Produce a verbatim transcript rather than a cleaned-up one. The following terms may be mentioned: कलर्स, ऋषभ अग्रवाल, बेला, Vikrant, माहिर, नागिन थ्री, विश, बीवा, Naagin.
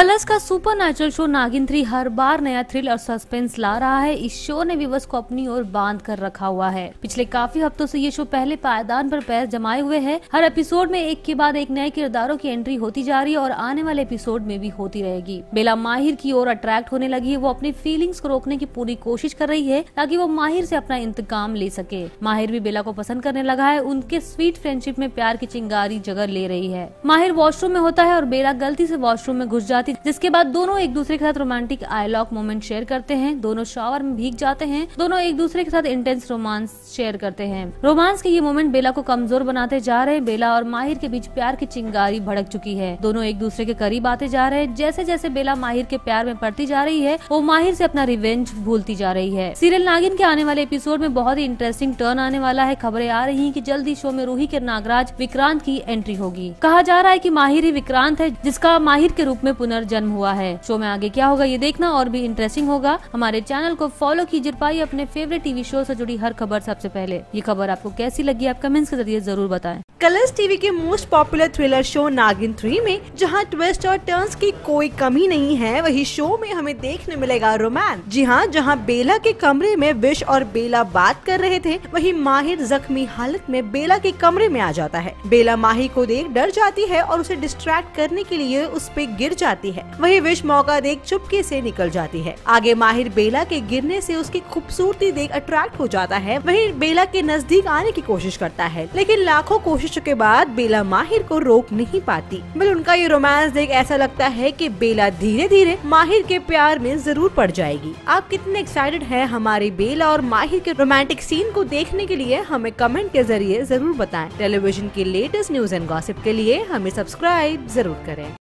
कलर्स का supernatural show नागिन थ्री हर बार नया थ्रिल और सस्पेंस ला रहा है। इस शो ने व्यूअर्स को अपनी ओर बांध कर रखा हुआ है। पिछले काफी हफ्तों से ये शो पहले पायदान पर पैर जमाए हुए है। हर एपिसोड में एक के बाद एक नए किरदारों की एंट्री होती जा रही है और आने वाले एपिसोड में भी होती रहेगी। बेला माहिर की ओर अट्रैक्ट होने लगी है। वो अपनी फीलिंग्स को रोकने की पूरी कोशिश कर रही है ताकि वो माहिर से अपना इंतकाम ले सके। माहिर भी बेला को पसंद करने लगा है। उनके स्वीट फ्रेंडशिप में प्यार की चिंगारी जगह ले रही है। माहिर वॉशरूम में होता है और बेला गलती से वॉशरूम में घुस जाती, जिसके बाद दोनों एक दूसरे के साथ romantic eye lock moment share करते हैं। दोनों शावर में भीग जाते हैं। दोनों एक दूसरे के साथ इंटेंस रोमांस शेयर करते हैं। रोमांस के ये मोमेंट बेला को कमजोर बनाते जा रहे हैं। बेला और माहिर के बीच प्यार की चिंगारी भड़क चुकी है। दोनों एक दूसरे के करीब आते जा रहे हैं। जैसे जैसे बेला माहिर के प्यार में पड़ती जा रही है, वो माहिर से अपना रिवेंज भूलती जा रही है। सीरियल नागिन के आने वाले एपिसोड में बहुत ही इंटरेस्टिंग टर्न आने वाला है। खबरें आ रही है कि जल्दी शो में रूही के नागराज विक्रांत की एंट्री होगी। कहा जा रहा है कि माहिर ही विक्रांत है, जिसका माहिर के रूप में पुनर्जन्म हुआ है। शो में आगे क्या होगा ये देखना और भी इंटरेस्टिंग होगा। हमारे चैनल को फॉलो कीजिए, पाइए अपने फेवरेट टीवी शो से जुड़ी हर खबर सबसे पहले। ये खबर आपको कैसी लगी आप कमेंट्स के जरिए जरूर बताएं। कलर्स टीवी के most popular thriller show नागिन थ्री में जहां ट्विस्ट और टर्न्स की कोई कमी नहीं है, वही शो में हमें देखने मिलेगा रोमांस। जी हां, जहां बेला के कमरे में विश और बेला बात कर रहे थे, वही माहिर जख्मी हालत में बेला के कमरे में आ जाता है। बेला माहिर को देख डर जाती है और उसे डिस्ट्रैक्ट करने के लिए उस पे गिर जाती है। वही विश मौका देख चुपके से निकल जाती है। आगे माहिर बेला के गिरने से उसकी खूबसूरती देख अट्रैक्ट हो जाता है। वही बेला के नजदीक आने की कोशिश करता है, लेकिन लाखों कोशिशों के बाद बेला माहिर को रोक नहीं पाती। बल्कि उनका ये रोमांस देख ऐसा लगता है कि बेला धीरे धीरे माहिर के प्यार में जरूर पड़ जाएगी। आप कितने एक्साइटेड हैं हमारी बेला और माहिर के रोमांटिक सीन को देखने के लिए, हमें कमेंट के जरिए जरूर बताएं। टेलीविजन की लेटेस्ट न्यूज एंड गॉसिप के लिए हमें सब्सक्राइब जरूर करें।